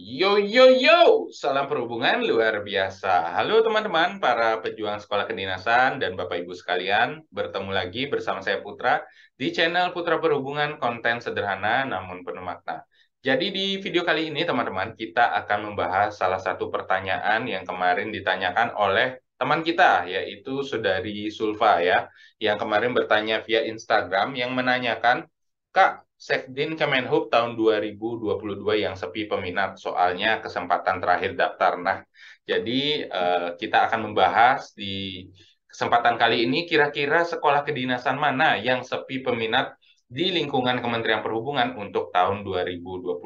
Yo, yo, yo! Salam perhubungan luar biasa. Halo teman-teman, para pejuang sekolah kedinasan dan Bapak-Ibu sekalian. Bertemu lagi bersama saya Putra di channel Putra Perhubungan, konten sederhana namun penuh makna. Jadi di video kali ini teman-teman, kita akan membahas salah satu pertanyaan yang kemarin ditanyakan oleh teman kita, yaitu saudari Sulfa ya, yang kemarin bertanya via Instagram yang menanyakan, Kak, Sekdin Kemenhub tahun 2022 yang sepi peminat, soalnya kesempatan terakhir daftar. Nah, jadi kita akan membahas di kesempatan kali ini kira-kira sekolah kedinasan mana yang sepi peminat di lingkungan Kementerian Perhubungan untuk tahun 2022.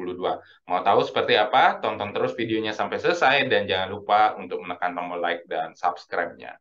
Mau tahu seperti apa? Tonton terus videonya sampai selesai dan jangan lupa untuk menekan tombol like dan subscribe-nya.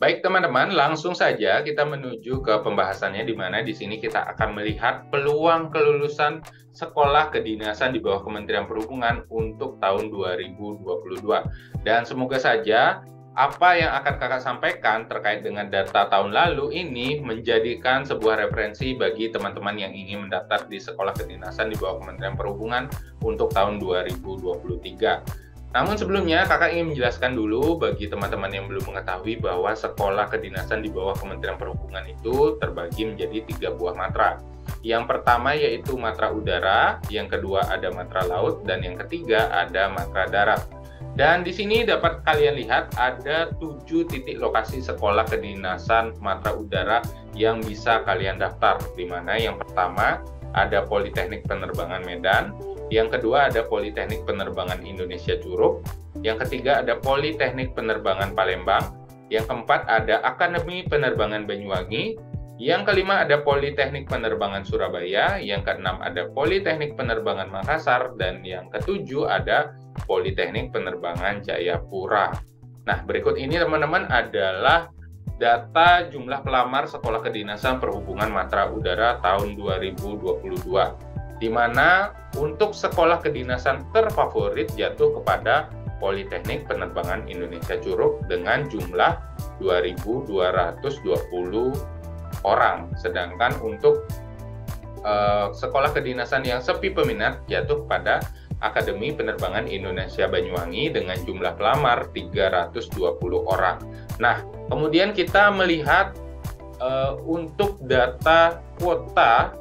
Baik teman-teman, langsung saja kita menuju ke pembahasannya, di mana di sini kita akan melihat peluang kelulusan sekolah kedinasan di bawah Kementerian Perhubungan untuk tahun 2022. Dan semoga saja apa yang akan kakak sampaikan terkait dengan data tahun lalu ini menjadikan sebuah referensi bagi teman-teman yang ingin mendaftar di sekolah kedinasan di bawah Kementerian Perhubungan untuk tahun 2023. Namun sebelumnya, kakak ingin menjelaskan dulu bagi teman-teman yang belum mengetahui bahwa sekolah kedinasan di bawah Kementerian Perhubungan itu terbagi menjadi 3 buah matra. Yang pertama yaitu matra udara, yang kedua ada matra laut, dan yang ketiga ada matra darat. Dan di sini dapat kalian lihat ada 7 titik lokasi sekolah kedinasan matra udara yang bisa kalian daftar. Di mana yang pertama ada Politeknik Penerbangan Medan, yang kedua ada Politeknik Penerbangan Indonesia Curug, yang ketiga ada Politeknik Penerbangan Palembang, yang keempat ada Akademi Penerbangan Banyuwangi, yang kelima ada Politeknik Penerbangan Surabaya, yang keenam ada Politeknik Penerbangan Makassar, dan yang ketujuh ada Politeknik Penerbangan Jayapura. Nah, berikut ini teman-teman adalah data jumlah pelamar sekolah kedinasan perhubungan matra udara tahun 2022. Di mana untuk sekolah kedinasan terfavorit jatuh kepada Politeknik Penerbangan Indonesia Curug dengan jumlah 2.220 orang. Sedangkan untuk sekolah kedinasan yang sepi peminat jatuh kepada Akademi Penerbangan Indonesia Banyuwangi dengan jumlah pelamar 320 orang. Nah, kemudian kita melihat untuk data kuota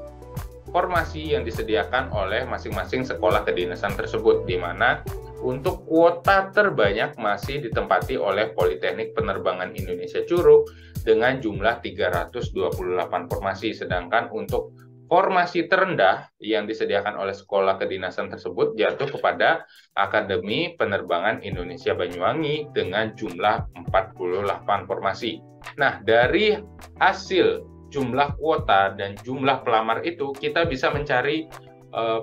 informasi yang disediakan oleh masing-masing sekolah kedinasan tersebut, di mana untuk kuota terbanyak masih ditempati oleh Politeknik Penerbangan Indonesia Curug dengan jumlah 328 formasi, sedangkan untuk formasi terendah yang disediakan oleh sekolah kedinasan tersebut jatuh kepada Akademi Penerbangan Indonesia Banyuwangi dengan jumlah 48 formasi. Nah, dari hasil jumlah kuota dan jumlah pelamar itu kita bisa mencari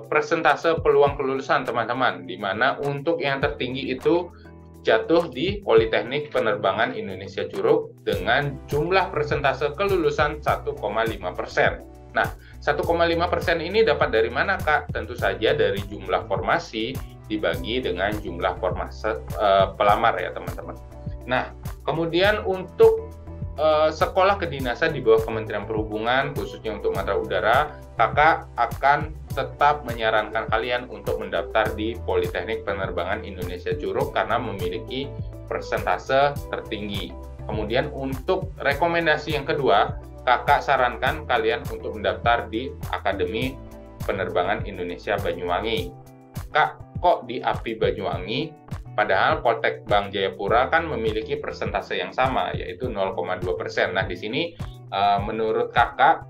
persentase peluang kelulusan teman-teman, di mana untuk yang tertinggi itu jatuh di Politeknik Penerbangan Indonesia Curug dengan jumlah persentase kelulusan 1,5%. Nah, 1,5% ini dapat dari mana, Kak? Tentu saja dari jumlah formasi dibagi dengan jumlah formasi pelamar ya teman-teman. Nah, kemudian untuk sekolah kedinasan di bawah Kementerian Perhubungan, khususnya untuk matra udara, kakak akan tetap menyarankan kalian untuk mendaftar di Politeknik Penerbangan Indonesia Curug karena memiliki persentase tertinggi. Kemudian untuk rekomendasi yang kedua, kakak sarankan kalian untuk mendaftar di Akademi Penerbangan Indonesia Banyuwangi. Kak, kok di API Banyuwangi? Padahal Poltekbank Jayapura kan memiliki persentase yang sama, yaitu 0,2%. Nah, di sini menurut kakak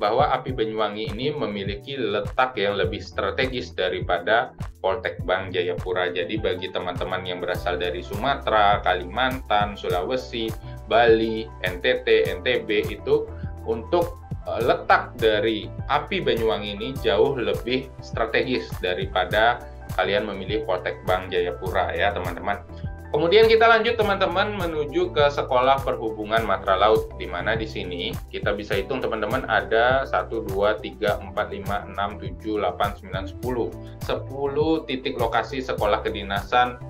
bahwa API Banyuwangi ini memiliki letak yang lebih strategis daripada Poltekbank Jayapura. Jadi bagi teman-teman yang berasal dari Sumatera, Kalimantan, Sulawesi, Bali, NTT, NTB itu untuk letak dari API Banyuwangi ini jauh lebih strategis daripada kalian memilih Poltekbank Jayapura ya teman-teman. Kemudian kita lanjut teman-teman menuju ke sekolah perhubungan matra laut, di mana di sini kita bisa hitung teman-teman ada 1, 2, 3, 4, 5, 6, 7, 8, 9, 10. 10 titik lokasi sekolah kedinasan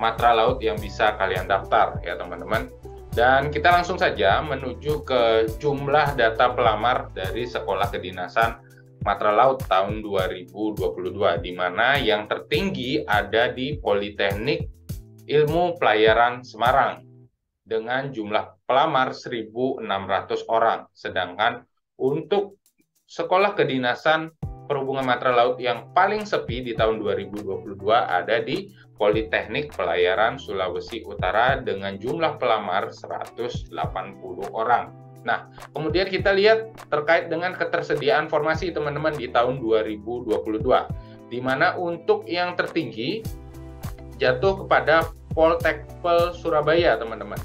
matra laut yang bisa kalian daftar ya teman-teman. Dan kita langsung saja menuju ke jumlah data pelamar dari Sekolah Kedinasan Matra Laut tahun 2022, di mana yang tertinggi ada di Politeknik Ilmu Pelayaran Semarang dengan jumlah pelamar 1.600 orang. Sedangkan untuk Sekolah Kedinasan Perhubungan Matra Laut yang paling sepi di tahun 2022 ada di Politeknik Pelayaran Sulawesi Utara dengan jumlah pelamar 180 orang. Nah, kemudian kita lihat terkait dengan ketersediaan formasi teman-teman di tahun 2022, di mana untuk yang tertinggi jatuh kepada Poltekpel Surabaya, teman-teman,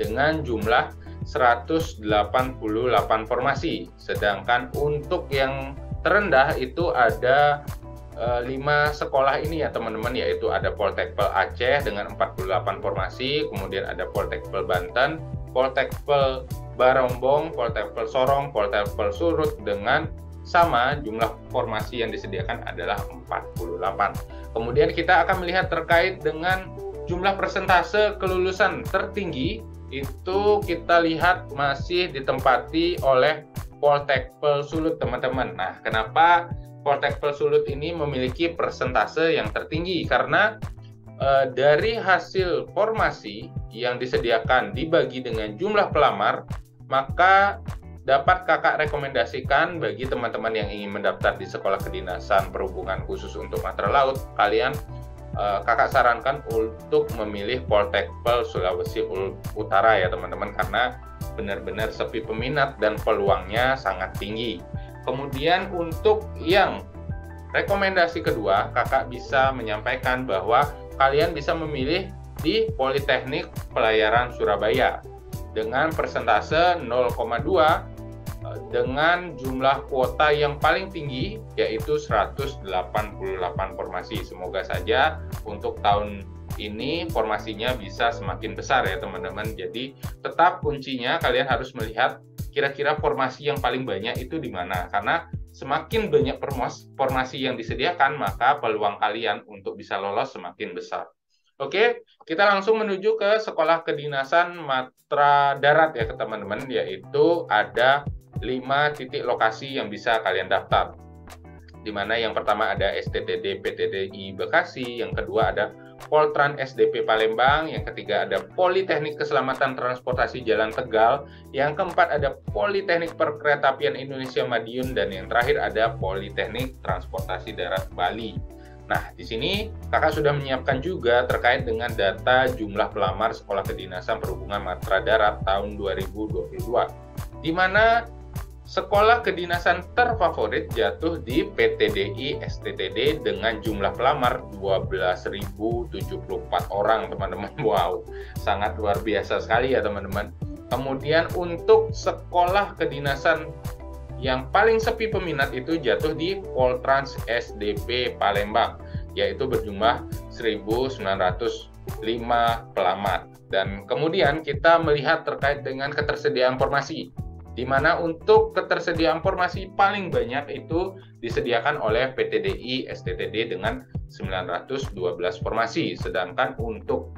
dengan jumlah 188 formasi. Sedangkan untuk yang terendah itu ada 5 sekolah ini ya teman-teman, yaitu ada Poltekpel Aceh dengan 48 formasi, kemudian ada Poltekpel Banten, Poltekpel Barombong, Poltekpel Sorong, Poltekpel Surut dengan sama jumlah formasi yang disediakan adalah 48. Kemudian kita akan melihat terkait dengan jumlah persentase kelulusan tertinggi, itu kita lihat masih ditempati oleh Poltekpel Sulut, teman-teman. Nah, kenapa Poltekpel Sulut ini memiliki persentase yang tertinggi? Karena dari hasil formasi yang disediakan dibagi dengan jumlah pelamar, maka dapat kakak rekomendasikan bagi teman-teman yang ingin mendaftar di Sekolah Kedinasan Perhubungan khusus untuk Matra Laut, kalian kakak sarankan untuk memilih Poltekpel Sulawesi Utara ya teman-teman, karena benar-benar sepi peminat dan peluangnya sangat tinggi. Kemudian untuk yang rekomendasi kedua, kakak bisa menyampaikan bahwa kalian bisa memilih di Politeknik Pelayaran Surabaya dengan persentase 0,2 dengan jumlah kuota yang paling tinggi yaitu 188 formasi. Semoga saja untuk tahun ini formasinya bisa semakin besar ya teman-teman. Jadi tetap kuncinya kalian harus melihat kira-kira formasi yang paling banyak itu di mana, karena semakin banyak formasi yang disediakan maka peluang kalian untuk bisa lolos semakin besar. Oke, kita langsung menuju ke Sekolah Kedinasan Matra Darat ya teman-teman, yaitu ada 5 titik lokasi yang bisa kalian daftar, di mana yang pertama ada STTD PTDI Bekasi, yang kedua ada Poltrans SDP Palembang, yang ketiga ada Politeknik Keselamatan Transportasi Jalan Tegal, yang keempat ada Politeknik Perkeretaapian Indonesia Madiun, dan yang terakhir ada Politeknik Transportasi Darat Bali. Nah, di sini kakak sudah menyiapkan juga terkait dengan data jumlah pelamar Sekolah Kedinasan Perhubungan Matra Darat tahun 2022, di mana Sekolah Kedinasan terfavorit jatuh di PTDI STTD dengan jumlah pelamar 12.074 orang, teman-teman. Wow, sangat luar biasa sekali ya teman-teman. Kemudian untuk Sekolah Kedinasan yang paling sepi peminat itu jatuh di Poltrans SDP Palembang, yaitu berjumlah 1.905 pelamar. Dan kemudian kita melihat terkait dengan ketersediaan formasi, di mana untuk ketersediaan formasi paling banyak itu disediakan oleh PTDI STTD dengan 912 formasi. Sedangkan untuk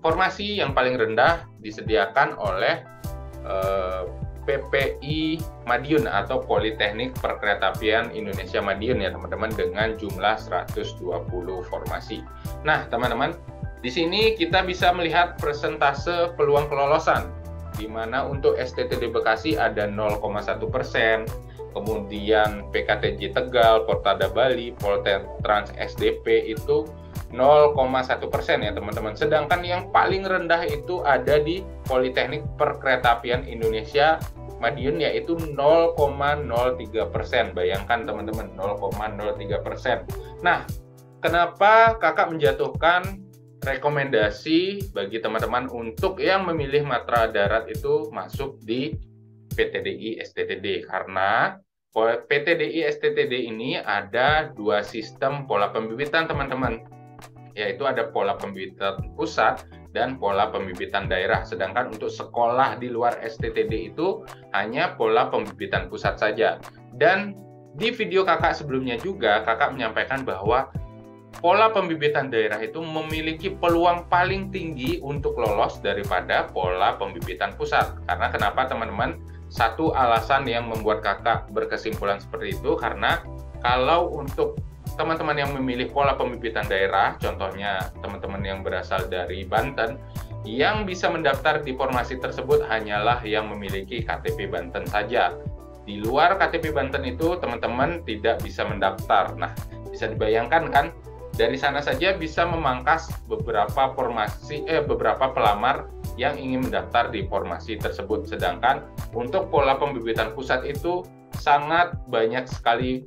formasi yang paling rendah disediakan oleh PPI Madiun atau Politeknik Perkeretaapian Indonesia Madiun ya teman-teman, dengan jumlah 120 formasi. Nah teman-teman, di sini kita bisa melihat persentase peluang kelolosan, di mana untuk STTD Bekasi ada 0,1%, kemudian PKTJ Tegal, Portada Bali, Poltrans SDP itu 0,1% ya teman-teman. Sedangkan yang paling rendah itu ada di Politeknik Perkeretaapian Indonesia Madiun, yaitu 0,03%. Bayangkan teman-teman, 0,03%. Nah, kenapa kakak menjatuhkan rekomendasi bagi teman-teman untuk yang memilih Matra Darat itu masuk di PTDI STTD? Karena PTDI STTD ini ada 2 sistem pola pembibitan teman-teman, yaitu ada pola pembibitan pusat dan pola pembibitan daerah. Sedangkan untuk sekolah di luar STTD itu hanya pola pembibitan pusat saja. Dan di video kakak sebelumnya juga kakak menyampaikan bahwa pola pembibitan daerah itu memiliki peluang paling tinggi untuk lolos daripada pola pembibitan pusat. Karena kenapa teman-teman? Satu alasan yang membuat kakak berkesimpulan seperti itu, karena kalau untuk teman-teman yang memilih pola pembibitan daerah, contohnya teman-teman yang berasal dari Banten, yang bisa mendaftar di formasi tersebut hanyalah yang memiliki KTP Banten saja. Di luar KTP Banten itu teman-teman tidak bisa mendaftar. Nah, bisa dibayangkan kan, dari sana saja bisa memangkas beberapa formasi, beberapa pelamar yang ingin mendaftar di formasi tersebut. Sedangkan untuk pola pembibitan pusat itu sangat banyak sekali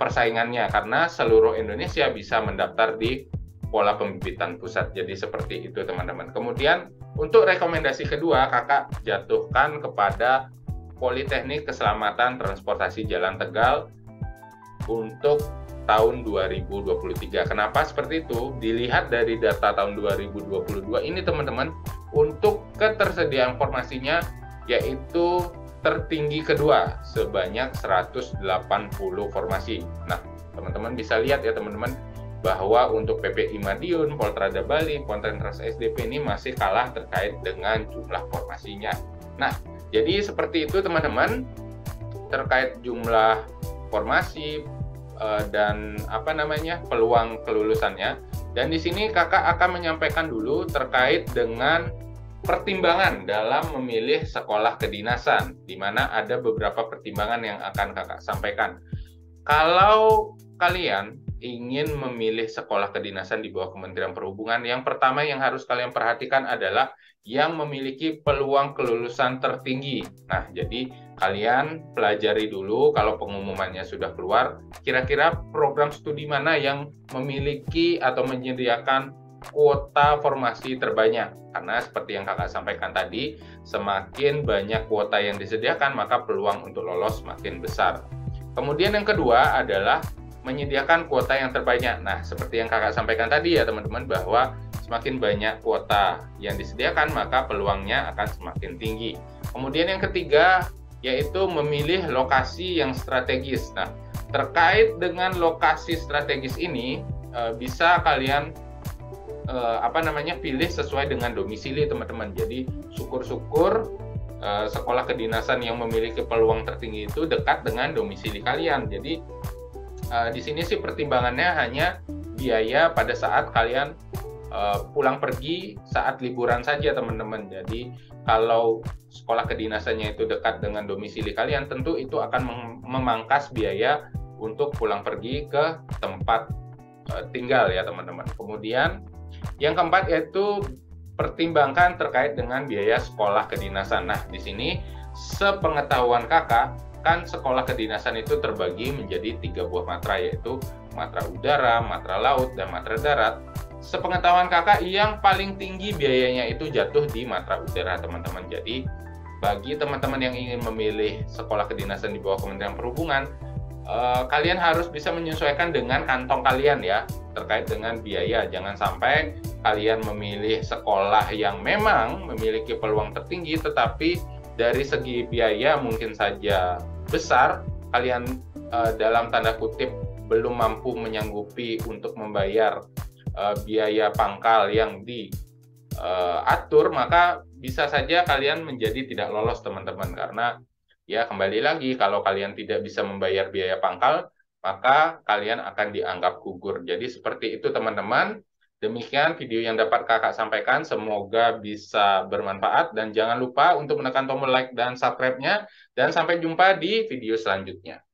persaingannya, karena seluruh Indonesia bisa mendaftar di pola pembibitan pusat. Jadi seperti itu teman-teman. Kemudian untuk rekomendasi kedua, kakak jatuhkan kepada Politeknik Keselamatan Transportasi Jalan Tegal untuk tahun 2023. Kenapa seperti itu? Dilihat dari data tahun 2022 ini teman-teman, untuk ketersediaan formasinya yaitu tertinggi kedua sebanyak 180 formasi. Nah, teman-teman bisa lihat ya teman-teman, bahwa untuk PPI Madiun, Poltrans Bali, Poltrans SDP ini masih kalah terkait dengan jumlah formasinya. Nah, jadi seperti itu teman-teman, terkait jumlah formasi dan apa namanya, peluang kelulusannya. Dan di sini kakak akan menyampaikan dulu terkait dengan pertimbangan dalam memilih sekolah kedinasan, di mana ada beberapa pertimbangan yang akan kakak sampaikan. Kalau kalian ingin memilih sekolah kedinasan di bawah Kementerian Perhubungan, yang pertama yang harus kalian perhatikan adalah yang memiliki peluang kelulusan tertinggi. Nah, jadi kalian pelajari dulu kalau pengumumannya sudah keluar, kira-kira program studi mana yang memiliki atau menyediakan kuota formasi terbanyak. Karena seperti yang kakak sampaikan tadi, semakin banyak kuota yang disediakan, maka peluang untuk lolos makin besar. Kemudian yang kedua adalah menyediakan kuota yang terbanyak. Nah, seperti yang kakak sampaikan tadi ya teman-teman, bahwa semakin banyak kuota yang disediakan, maka peluangnya akan semakin tinggi. Kemudian yang ketiga, yaitu memilih lokasi yang strategis. Nah, terkait dengan lokasi strategis ini bisa kalian pilih sesuai dengan domisili teman-teman. Jadi syukur-syukur sekolah kedinasan yang memiliki peluang tertinggi itu dekat dengan domisili kalian. Jadi di sini sih pertimbangannya hanya biaya pada saat kalian pulang pergi saat liburan saja teman-teman. Jadi kalau sekolah kedinasannya itu dekat dengan domisili kalian, tentu itu akan memangkas biaya untuk pulang pergi ke tempat tinggal ya teman-teman. Kemudian yang keempat yaitu pertimbangkan terkait dengan biaya sekolah kedinasan. Nah, di sini sepengetahuan kakak kan sekolah kedinasan itu terbagi menjadi 3 buah matra, yaitu matra udara, matra laut, dan matra darat. Sepengetahuan kakak yang paling tinggi biayanya itu jatuh di matra udara teman-teman. Jadi bagi teman-teman yang ingin memilih sekolah kedinasan di bawah Kementerian Perhubungan, kalian harus bisa menyesuaikan dengan kantong kalian ya terkait dengan biaya. Jangan sampai kalian memilih sekolah yang memang memiliki peluang tertinggi, tetapi dari segi biaya mungkin saja besar, kalian dalam tanda kutip belum mampu menyanggupi untuk membayar biaya pangkal yang diatur, maka bisa saja kalian menjadi tidak lolos teman-teman. Karena ya kembali lagi, kalau kalian tidak bisa membayar biaya pangkal, maka kalian akan dianggap gugur. Jadi seperti itu teman-teman. Demikian video yang dapat kakak sampaikan, semoga bisa bermanfaat. Dan jangan lupa untuk menekan tombol like dan subscribe-nya. Dan sampai jumpa di video selanjutnya.